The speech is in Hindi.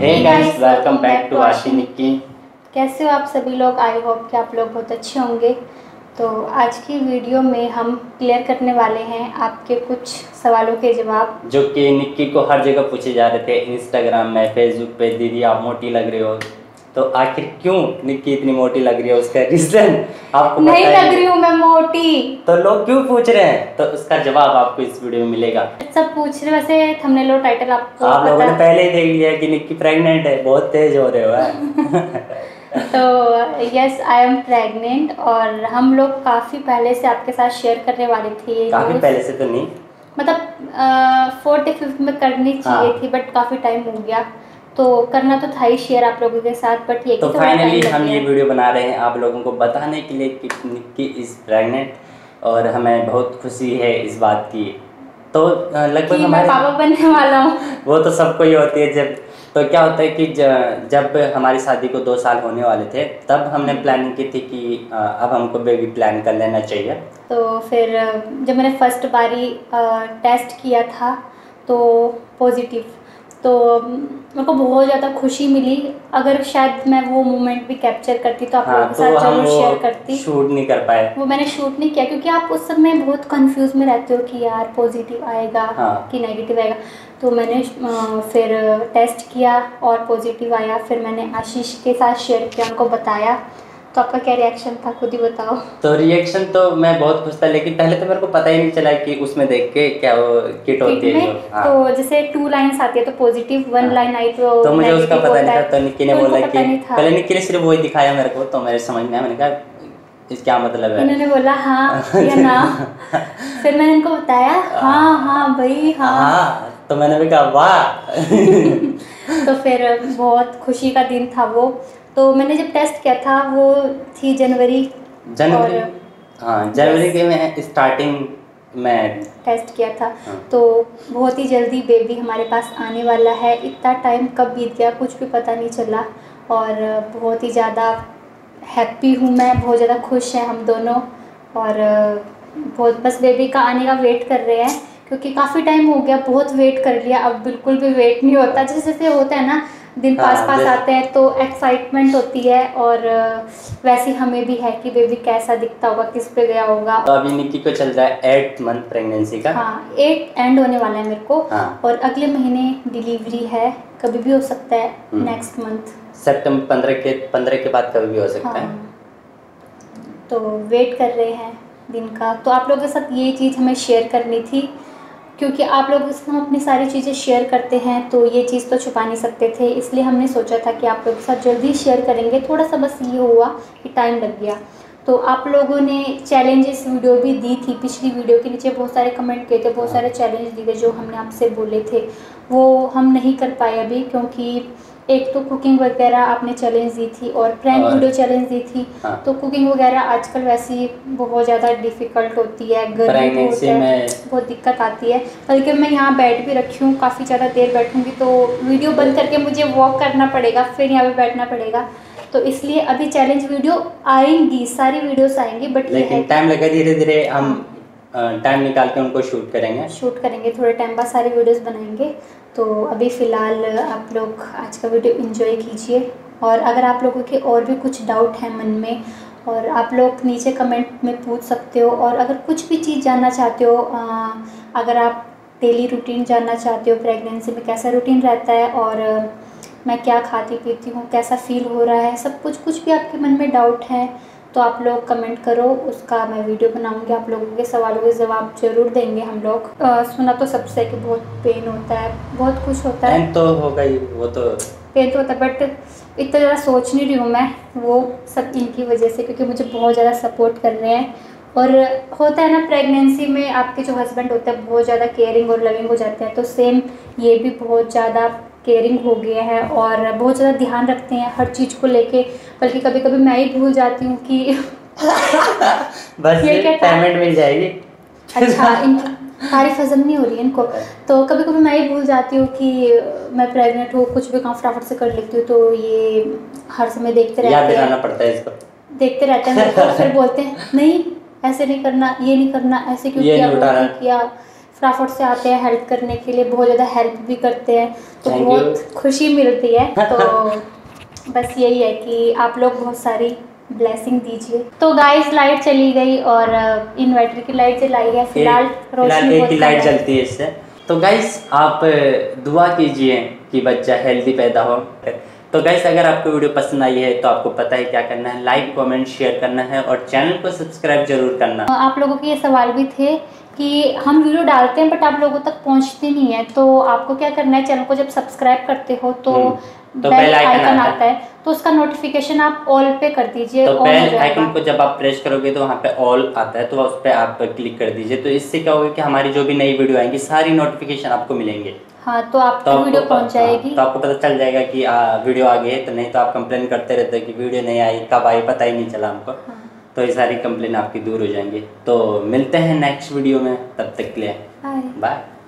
Hey guys, welcome back to आशिनिक्की। कैसे हो आप सभी लोग? आई होप कि आप लोग बहुत अच्छे होंगे। तो आज की वीडियो में हम क्लियर करने वाले हैं आपके कुछ सवालों के जवाब जो कि निक्की को हर जगह पूछे जा रहे थे, इंस्टाग्राम में, फेसबुक पे। दीदी आप मोटी लग रही हो, तो आखिर क्यों निक्की इतनी मोटी लग रही है, उसका रीजन आपको नहीं लग रही हूँ मैं मोटी, तो लोग क्यों पूछ रहे हैं, तो उसका जवाब आपको इस वीडियो में मिलेगा। सब पूछ रहे, वैसे थंबनेल और टाइटल आपको आप लोगों ने पहले ही देख लिया कि निक्की प्रेग्नेंट है। बहुत तेज हो रहे हो तो यस, आई एम प्रेग्नेंट और हम लोग काफी पहले से आपके साथ शेयर करने वाले थे। काफी पहले से तो नहीं, मतलब 4th या 5th में करनी चाहिए थी, बट काफी टाइम हो गया, तो करना तो था ही शेयर आप लोगों के साथ। बट ये तो फाइनली हम ये वीडियो बना रहे हैं आप लोगों को बताने के लिए कि निक्की इज प्रेग्नेंट, और हमें बहुत खुशी है इस बात की। तो लगभग मैं पापा बनने वाला हूँ वो तो सबको ही होती है। जब तो क्या होता है कि जब हमारी शादी को 2 साल होने वाले थे, तब हमने प्लानिंग की थी कि अब हमको बेबी प्लान कर लेना चाहिए। तो फिर जब मैंने फर्स्ट बारी टेस्ट किया था तो पॉजिटिव, तो मेरे को बहुत ज़्यादा खुशी मिली। अगर शायद मैं वो मोमेंट भी कैप्चर करती तो आप लोगों के साथ जरूर शेयर करती। शूट नहीं कर पाए, वो मैंने शूट नहीं किया क्योंकि आप उस समय बहुत कंफ्यूज में रहते हो कि यार पॉजिटिव आएगा कि नेगेटिव आएगा। तो मैंने फिर टेस्ट किया और पॉजिटिव आया, फिर मैंने आशीष के साथ शेयर किया, उनको बताया। तो आपका क्या रिएक्शन था, खुद ही बताओ। तो रिएक्शन तो मैं बहुत खुश था, लेकिन पहले तो मेरे को पता ही नहीं चला कि उसमें देख के क्या वो किट होती है। तो जैसे 2 लाइन्स आती है तो पॉजिटिव, 1 लाइन आई तो मुझे उसका पता नहीं था। तो निक्की ने बोला कि पहले निक्की ने सिर्फ वही दिखाया मेरे को, तो मेरे समझ में आया, मैंने कहा क्या मतलब है, इन्होंने बोला हाँ या ना, फिर मैंने इनको बताया हाँ हाँ भाई हाँ, तो मैंने भी कहा वाह। तो फिर बहुत खुशी का दिन था वो। तो मैंने जब टेस्ट किया था वो थी जनवरी के मैं स्टार्टिंग में टेस्ट किया था। तो बहुत ही जल्दी बेबी हमारे पास आने वाला है। इतना टाइम कब बीत गया कुछ भी पता नहीं चला, और बहुत ही ज़्यादा हैप्पी हूँ मैं, बहुत ज़्यादा खुश हैं हम दोनों, और बहुत बस बेबी का आने का वेट कर रहे हैं क्योंकि काफ़ी टाइम हो गया, बहुत वेट कर लिया। अब बिल्कुल भी वेट नहीं होता, जैसे जैसे होता है ना दिन पास आते हैं तो एक्साइटमेंट होती है, और वैसे हमें भी है कि बेबी कैसा दिखता होगा, किस पे गया होगा। तो अभी निक्की को चल रहा है 8th मंथ प्रेगनेंसी का, हाँ 8 एंड होने वाला है मेरे को, और अगले महीने डिलीवरी है, कभी भी हो सकता है नेक्स्ट मंथ, सितंबर 15 के बाद कभी भी हो सकता है। तो वेट कर रहे हैं दिन का। तो आप लोगों के साथ ये चीज़ हमें शेयर करनी थी क्योंकि आप लोग इसमें अपनी सारी चीज़ें शेयर करते हैं, तो ये चीज़ तो छुपा नहीं सकते थे, इसलिए हमने सोचा था कि आप लोगों के साथ जल्दी शेयर करेंगे। थोड़ा सा बस ये हुआ कि टाइम लग गया। तो आप लोगों ने चैलेंजेस वीडियो भी दी थी, पिछली वीडियो के नीचे बहुत सारे कमेंट किए थे, बहुत सारे चैलेंज दिए जो हमने आपसे बोले थे वो हम नहीं कर पाए अभी, क्योंकि एक तो कुकिंग वगैरह आपने चैलेंज दी थी और प्रैंक वीडियो चैलेंज दी थी। तो कुकिंग वगैरह आजकल वैसी बहुत ज़्यादा डिफ़िकल्ट होती है, गर्मी होती है, बहुत दिक्कत आती है। बल्कि मैं यहाँ बैठ भी रखी हूँ, काफ़ी ज़्यादा देर बैठूँगी तो वीडियो बंद करके मुझे वॉक करना पड़ेगा, फिर यहाँ पर बैठना पड़ेगा। तो इसलिए अभी चैलेंज वीडियो आएंगी, सारी वीडियोस आएंगी, बट लेकिन टाइम लगा, धीरे धीरे हम टाइम निकाल के उनको शूट करेंगे थोड़े टाइम बाद, सारी वीडियोस बनाएंगे। तो अभी फ़िलहाल आप लोग आज का वीडियो एंजॉय कीजिए, और अगर आप लोगों के और भी कुछ डाउट है मन में, और आप लोग नीचे कमेंट में पूछ सकते हो। और अगर कुछ भी चीज़ जानना चाहते हो, अगर आप डेली रूटीन जानना चाहते हो, प्रेगनेंसी में कैसा रूटीन रहता है और मैं क्या खाती पीती हूँ, कैसा फ़ील हो रहा है, सब कुछ भी आपके मन में डाउट है तो आप लोग कमेंट करो, उसका मैं वीडियो बनाऊंगी। आप लोगों के सवालों के जवाब जरूर देंगे हम लोग। सुना तो सबसे कि बहुत पेन होता है, बहुत कुछ होता है, तो होगा ही, वो तो पेन तो होता है, बट इतना ज़्यादा सोच नहीं रही हूँ मैं, वो सब इनकी वजह से, क्योंकि मुझे बहुत ज़्यादा सपोर्ट कर रहे हैं। और होता है ना प्रेगनेंसी में आपके जो हस्बैंड होते हैं बहुत ज़्यादा केयरिंग और लविंग हो जाते हैं, तो सेम ये भी बहुत ज़्यादा केयरिंग हो गया है और बहुत ज़्यादा ध्यान रखते हैं हर चीज़ को लेके। बल्कि कभी कभी मैं ही भूल जाती हूँ कि बस ये पेमेंट मिल जाएगी, अच्छा इनकी तारीफ हजम नहीं हो रही है इनको। तो कभी कभी मैं ही भूल जाती हूँ कि मैं प्रेग्नेंट हूँ, कुछ भी काम फटाफट से कर लेती हूँ, तो ये हर समय देखते रहते हैं मेरे को, फिर बोलते हैं नहीं ऐसे नहीं करना, ये नहीं करना, ऐसे क्यों किया फटाफट से आते हैं हेल्प करने के लिए, बहुत ज़्यादा हेल्प भी करते हैं तो बहुत खुशी मिलती है। तो बस यही है कि आप लोग बहुत सारी ब्लेसिंग दीजिए। तो गाइस लाइट चली गई और इन्वर्टर की लाइट जलाई है, फिलहाल रोशनी एक ही लाइट जलती है इससे। तो गाइस आप दुआ कीजिए कि बच्चा हेल्दी पैदा हो। तो गाइस अगर आपको वीडियो पसंद आई है तो आपको पता है क्या करना है, लाइक कमेंट शेयर करना है और चैनल को सब्सक्राइब जरूर करना। आप लोगों के ये सवाल भी थे कि हम वीडियो डालते हैं बट आप लोगों तक पहुंचती नहीं है, तो आपको क्या करना है, चैनल को जब सब्सक्राइब करते हो तो बेल आइकन आता है तो उसका नोटिफिकेशन आप ऑल पे कर दीजिए। तो बेल आइकन को जब आप प्रेस करोगे तो वहाँ पे ऑल आता है, तो उस पर आप क्लिक कर दीजिए। तो इससे क्या होगा कि हमारी जो भी नई वीडियो आएंगी सारी नोटिफिकेशन आपको मिलेंगे। हाँ, तो आपको वीडियो पहुँच जाएगी, तो आपको पता चल जाएगा कि वीडियो आ गई है। तो नहीं तो आप कंप्लेन करते रहते हो कि वीडियो नहीं आई, कब आई पता ही नहीं चला हमको। तो ये सारी कंप्लेन आपकी दूर हो जाएंगी। तो मिलते हैं नेक्स्ट वीडियो में, तब तक के लिए बाय।